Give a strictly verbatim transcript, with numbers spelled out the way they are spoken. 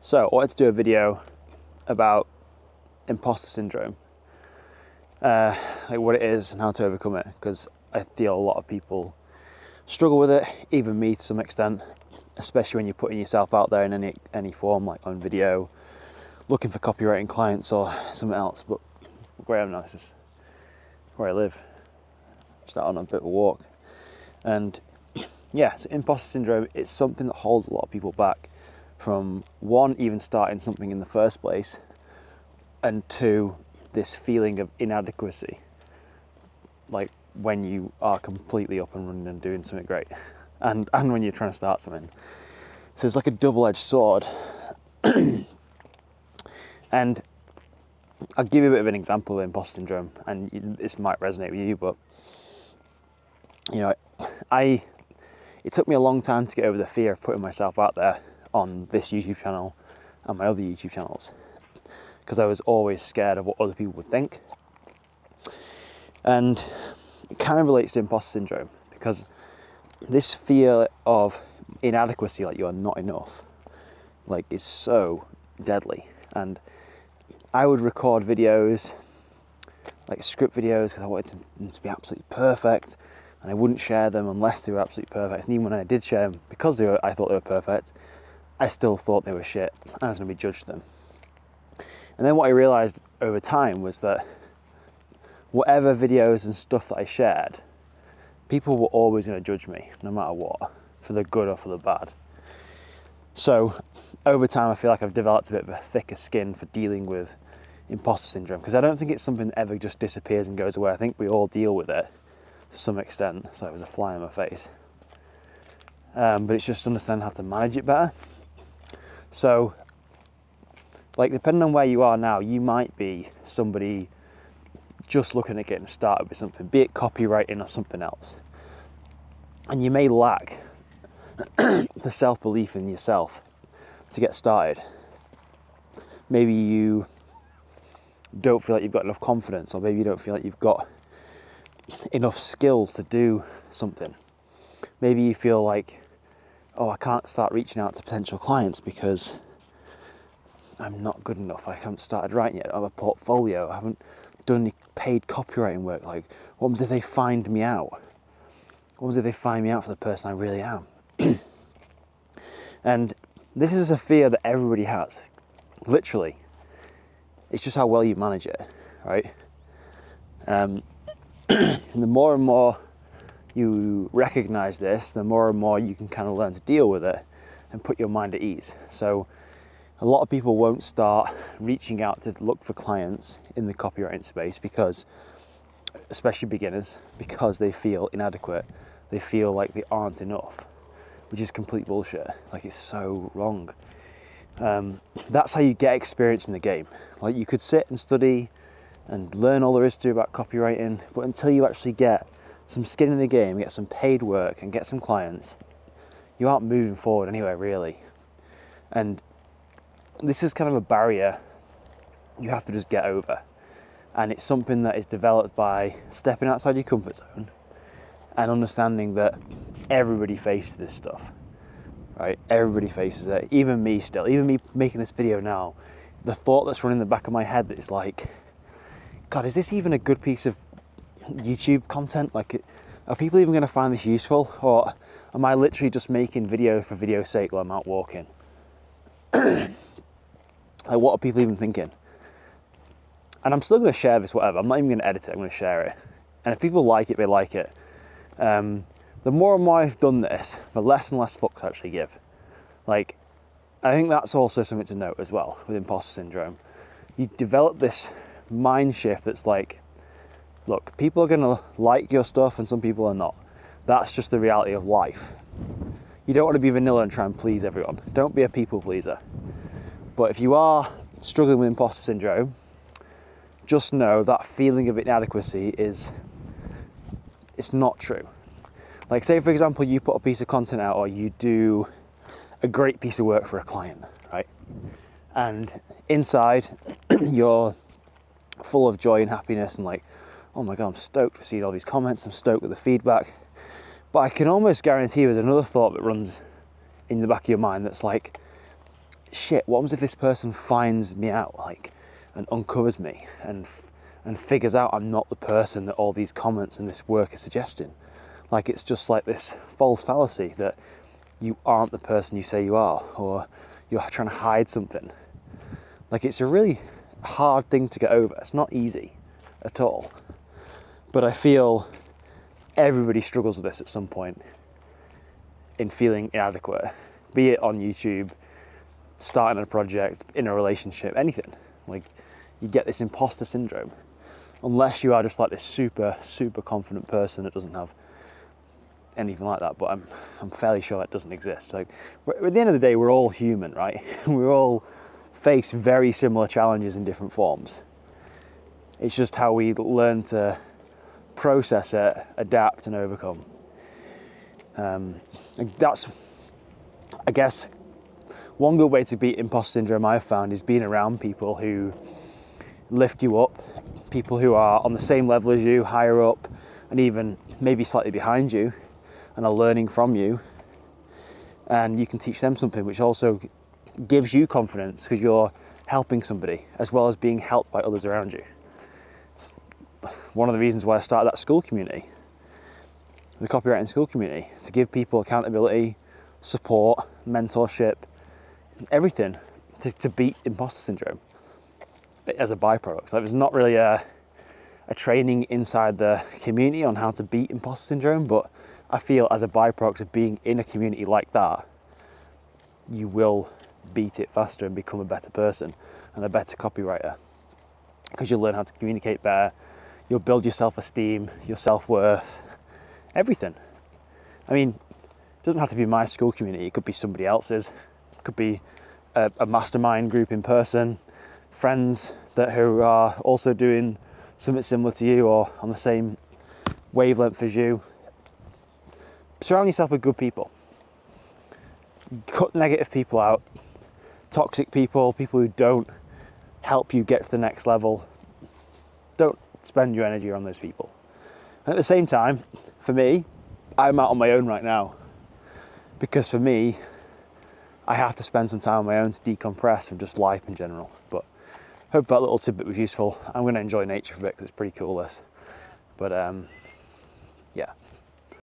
So I wanted to do a video about imposter syndrome, uh, like what it is and how to overcome it, because I feel a lot of people struggle with it, even me to some extent, especially when you're putting yourself out there in any any form, like on video, looking for copywriting clients or something else. But Graham Nice is where I live. Just out on a bit of a walk. And yeah, so imposter syndrome, it's something that holds a lot of people back from, one, even starting something in the first place, and two, this feeling of inadequacy, like when you are completely up and running and doing something great, and and when you're trying to start something. So it's like a double-edged sword. And I'll give you a bit of an example of imposter syndrome, and this might resonate with you, but you know, I it took me a long time to get over the fear of putting myself out there on this YouTube channel and my other YouTube channels, because I was always scared of what other people would think. And it kind of relates to imposter syndrome, because this fear of inadequacy, like you are not enough, like, is so deadly. And I would record videos, like script videos, because I wanted them to be absolutely perfect, and I wouldn't share them unless they were absolutely perfect. And even when I did share them, because they were, I thought they were perfect, I still thought they were shit. I was going to be judged for them. And then what I realised over time was that whatever videos and stuff that I shared, people were always going to judge me, no matter what, for the good or for the bad. So over time, I feel like I've developed a bit of a thicker skin for dealing with imposter syndrome, because I don't think it's something that ever just disappears and goes away. I think we all deal with it to some extent. So it was a fly in my face. Um, but it's just understanding how to manage it better. So, like, depending on where you are now, you might be somebody just looking at getting started with something, be it copywriting or something else. And you may lack the self-belief in yourself to get started. Maybe you don't feel like you've got enough confidence, or maybe you don't feel like you've got enough skills to do something. Maybe you feel like, oh, I can't start reaching out to potential clients because I'm not good enough. I haven't started writing yet. I don't have a portfolio. I haven't done any paid copywriting work. Like, what happens if they find me out? What happens if they find me out for the person I really am? And this is a fear that everybody has, literally. It's just how well you manage it, right? Um, the more and more you recognize this, the more and more you can kind of learn to deal with it and put your mind at ease. So a lot of people won't start reaching out to look for clients in the copywriting space because, especially beginners, because they feel inadequate. They feel like they aren't enough, which is complete bullshit. Like, it's so wrong. Um, that's how you get experience in the game. Like, you could sit and study and learn all there is to do about copywriting, but until you actually get some skin in the game, get some paid work and get some clients, you aren't moving forward anywhere, really. And this is kind of a barrier you have to just get over. And it's something that is developed by stepping outside your comfort zone and understanding that everybody faces this stuff, right? Everybody faces it, even me still, even me making this video now, the thought that's running in the back of my head that is like, God, is this even a good piece of YouTube content? Like, are people even going to find this useful? Or am I literally just making video for video's sake while I'm out walking? Like, what are people even thinking? And I'm still going to share this, whatever. I'm not even going to edit it. I'm going to share it. And if people like it, they like it. Um, the more and more I've done this, the less and less fucks I actually give. Like, I think that's also something to note as well with imposter syndrome. You develop this mind shift that's like, look, people are going to like your stuff and some people are not. That's just the reality of life. You don't want to be vanilla and try and please everyone. Don't be a people pleaser. But if you are struggling with imposter syndrome, just know that feeling of inadequacy is, it's not true. Like, say for example, you put a piece of content out or you do a great piece of work for a client, right? And inside you're full of joy and happiness and like, oh my God, I'm stoked for seeing all these comments. I'm stoked with the feedback. But I can almost guarantee there's another thought that runs in the back of your mind that's like, shit, what happens if this person finds me out, like, and uncovers me and f and figures out I'm not the person that all these comments and this work are suggesting? Like, it's just like this false fallacy that you aren't the person you say you are, or you're trying to hide something. Like, it's a really hard thing to get over. It's not easy at all. But I feel everybody struggles with this at some point, in feeling inadequate, be it on YouTube, starting a project, in a relationship, anything. Like, you get this imposter syndrome, unless you are just like this super, super confident person that doesn't have anything like that. But I'm, I'm fairly sure that doesn't exist. Like, at the end of the day, we're all human, right? We all face very similar challenges in different forms. It's just how we learn to process it, adapt and overcome. Um, that's, I guess, one good way to beat imposter syndrome I've found is being around people who lift you up, people who are on the same level as you, higher up, and even maybe slightly behind you, and are learning from you, and you can teach them something, which also gives you confidence because you're helping somebody as well as being helped by others around you. It's one of the reasons why I started that school community, the copywriting school community, to give people accountability, support, mentorship, everything to, to beat imposter syndrome as a byproduct. So it was not really a, a training inside the community on how to beat imposter syndrome, but I feel as a byproduct of being in a community like that, you will beat it faster and become a better person and a better copywriter, because you'll learn how to communicate better, you'll build your self-esteem, your self-worth, everything. I mean, it doesn't have to be my school community, it could be somebody else's, it could be a, a mastermind group in person, friends that who are also doing something similar to you or on the same wavelength as you. Surround yourself with good people. Cut negative people out, toxic people, people who don't help you get to the next level. Don't spend your energy on those people. And at the same time, for me, I'm out on my own right now, because for me, I have to spend some time on my own to decompress from just life in general. But hope that little tidbit was useful. I'm going to enjoy nature for a bit because it's pretty cool, this. But um, yeah.